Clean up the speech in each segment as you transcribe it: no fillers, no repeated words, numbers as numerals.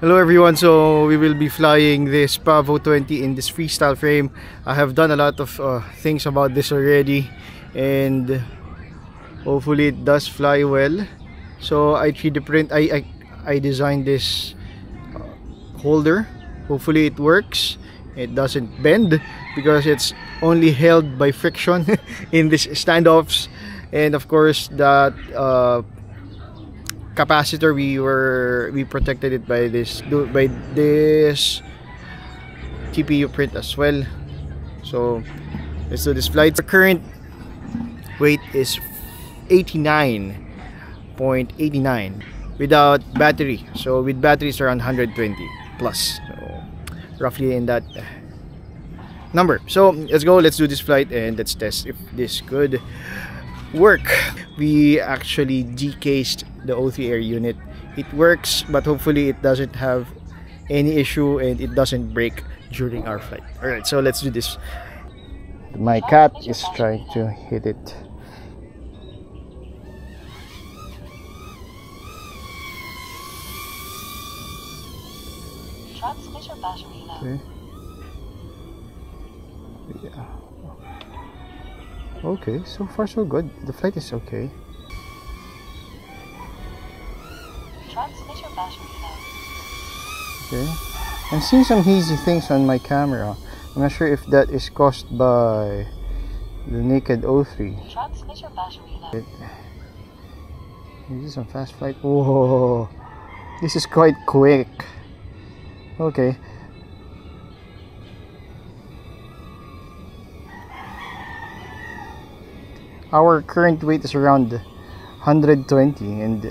Hello everyone, so we will be flying this Pavo20 in this freestyle frame. I have done a lot of things about this already and hopefully it does fly well. So I 3D print, I designed this holder. Hopefully it works, it doesn't bend because it's only held by friction in this standoffs, and of course that capacitor we protected it by this TPU print as well. So let's do this flight. Our current weight is 89.89 without battery, so with batteries around 120 plus, so roughly in that number. So let's go, let's do this flight and let's test if this could work. We actually decased the O3 air unit. It works, but hopefully it doesn't have any issue and it doesn't break during our flight. Alright, so let's do this. My cat is trying to hit it. Transmitter battery low. Okay. Yeah. Okay, so far so good. The flight is okay. Transmitter battery low. Okay. I'm seeing some hazy things on my camera. I'm not sure if that is caused by the naked O3. Transmitter battery low. This is some fast flight. Whoa! This is quite quick. Okay. Our current weight is around 120 and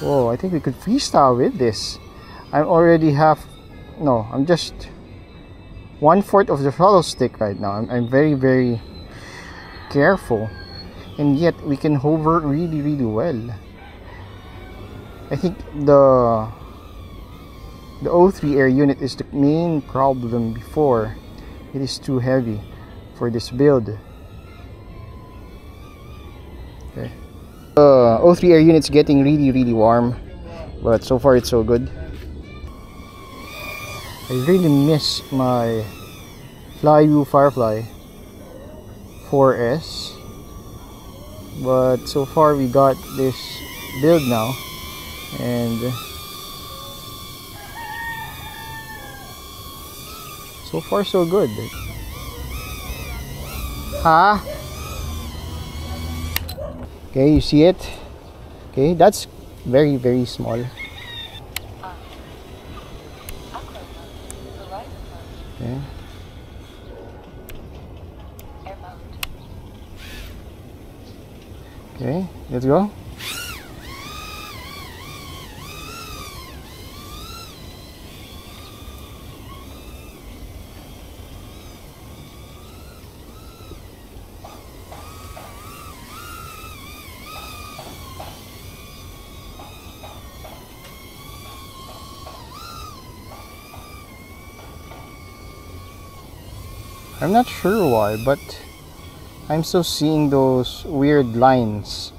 whoa, I think we could freestyle with this. I'm already I'm just 1/4 of the throttle stick right now. I'm very, very careful, and yet we can hover really, really well. I think the O3 air unit is the main problem before. It is too heavy for this build. Okay. The O3 air unit's getting really, really warm, but so far it's so good. I really miss my Flywoo Firefly 4S, but so far we got this build now, and so far so good. Huh? Okay, you see it? Okay, that's very, very small. Okay. Okay, let's go. I'm not sure why, but I'm still seeing those weird lines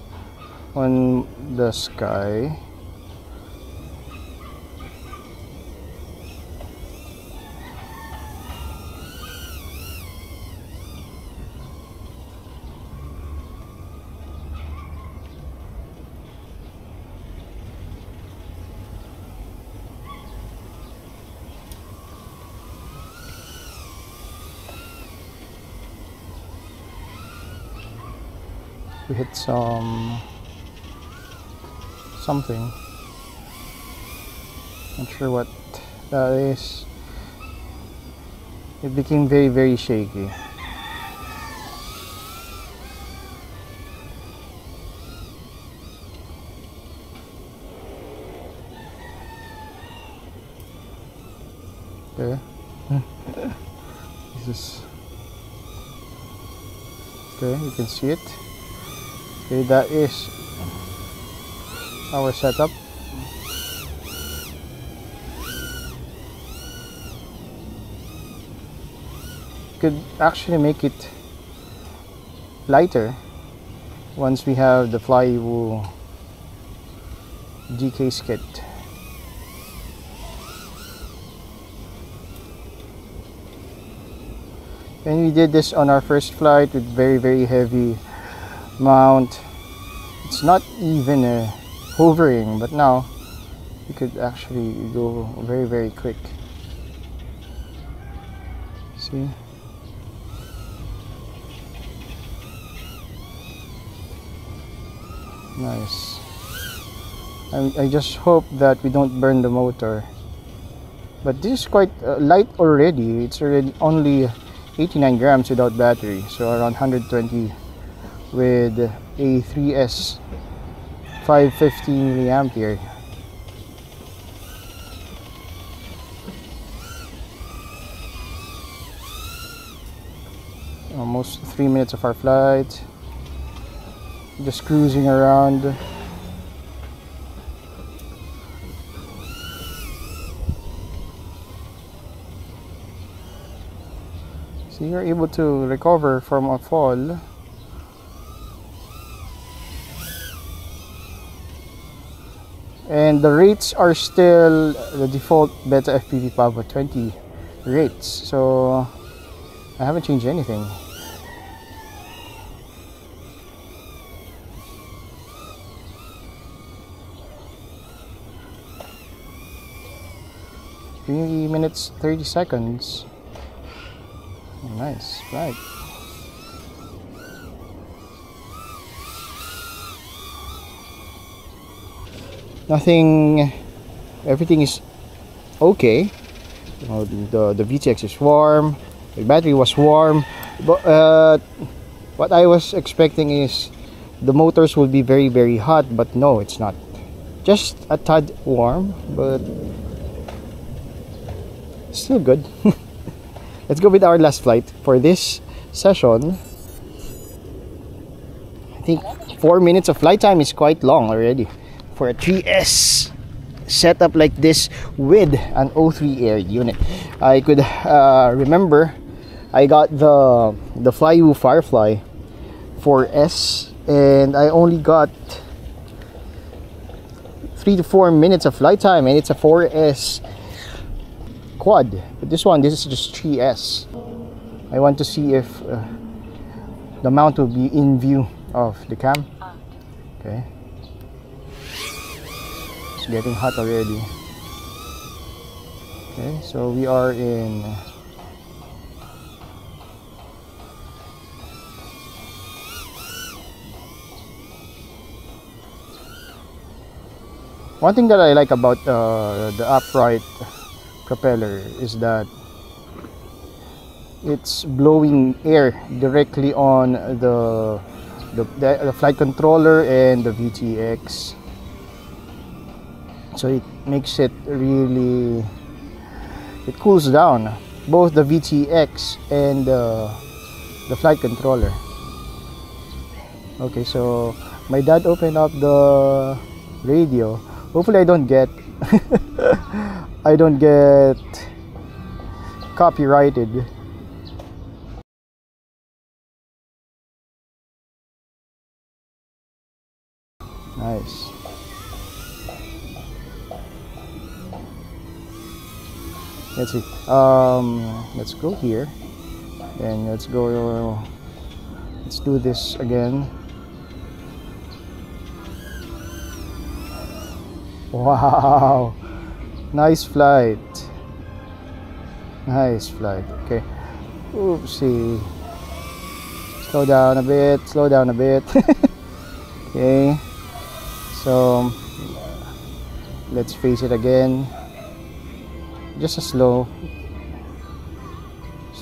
on the sky. We hit some something. Not sure what that is. It became very, very shaky. Okay. Okay, you can see it. Okay, that is our setup. Could actually make it lighter once we have the Flywoo GK kit. and we did this on our first flight with very heavy mount. It's not even hovering, but now you could actually go very quick. See? Nice. I just hope that we don't burn the motor. But this is quite light already. It's already only 89 grams without battery, so around 120 with a 3S 550 milliampere. Almost 3 minutes of our flight, just cruising around. So you're able to recover from a fall. And the rates are still the default Beta FPV Pavo20 rates. So I haven't changed anything. Minutes 30 seconds. Nice, right. Nothing, everything is okay. The VTX is warm, the battery was warm, but what I was expecting is the motors will be very hot, but no, it's not. Just a tad warm, but still good. Let's go with our last flight for this session. I think 4 minutes of flight time is quite long already for a 3S setup like this with an O3 air unit. I could remember I got the Flywoo Firefly 4S, and I only got 3 to 4 minutes of flight time, and it's a 4S quad. But this is just 3S. I want to see if the mount will be in view of the cam. Okay, it's getting hot already. Okay, so we are in one thing that I like about the upright propeller is that it's blowing air directly on the flight controller and the VTX, so it makes it really, it cools down both the VTX and the flight controller. Okay, so my dad opened up the radio. Hopefully I don't get copyrighted. Nice. Let's see. Let's go here, and let's go. Let's do this again. Wow. Nice flight. Nice flight. Okay. Oopsie. Slow down a bit. Slow down a bit. Okay. So let's face it again. Just a slow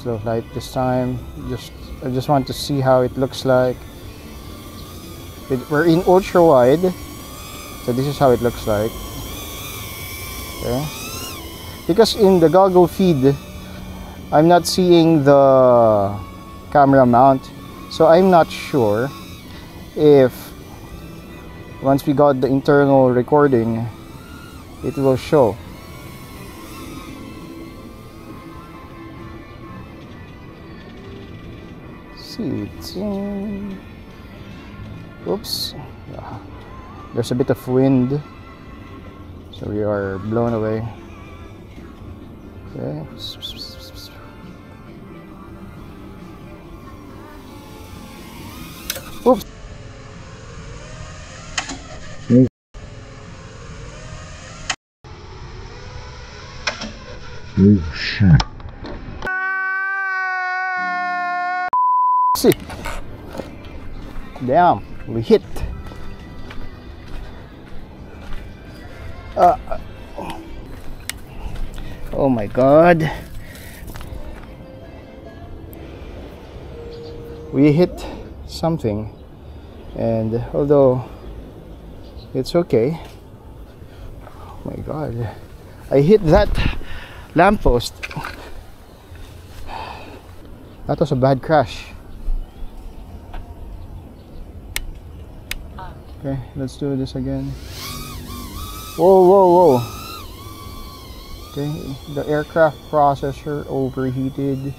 flight this time. I just want to see how it looks like. We're in ultra wide. So this is how it looks like. Okay. Because in the goggle feed I'm not seeing the camera mount, so I'm not sure if once we got the internal recording it will show. See, it's in... Oops, there's a bit of wind. So we are blown away. Okay. Oh shit. See. Damn, we hit. Oh my god. We hit something, and although it's okay. Oh my god. I hit that lamppost. That was a bad crash. Okay, let's do this again. Whoa, whoa, whoa. Okay, the aircraft processor overheated.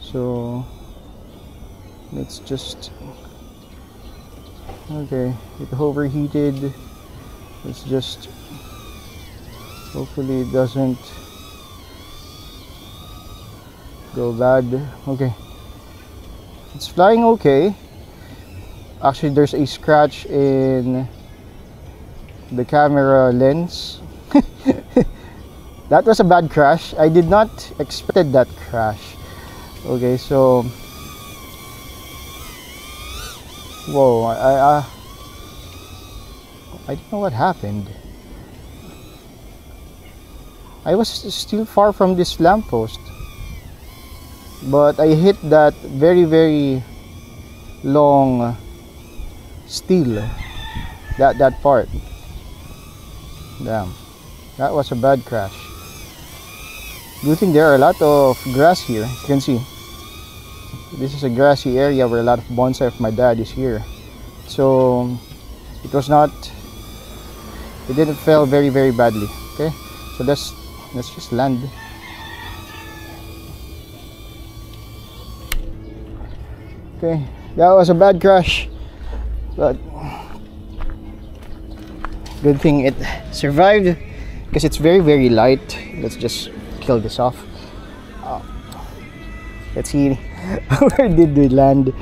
So let's just... okay, it overheated. Let's just... hopefully it doesn't go bad. Okay, it's flying okay. Actually, there's a scratch in the camera lens. That was a bad crash. I did not expect that crash. Okay, so whoa, I don't know what happened. I was still far from this lamppost, but I hit that very long steel, that part. Damn, that was a bad crash. Good thing there are a lot of grass here. You can see this is a grassy area where a lot of bonsai of my dad is here, so it was not, it didn't fail very badly. Okay, so let's just land. Okay, that was a bad crash, but good thing it survived because it's very light. Let's just kill this off. Let's see. Where did we land?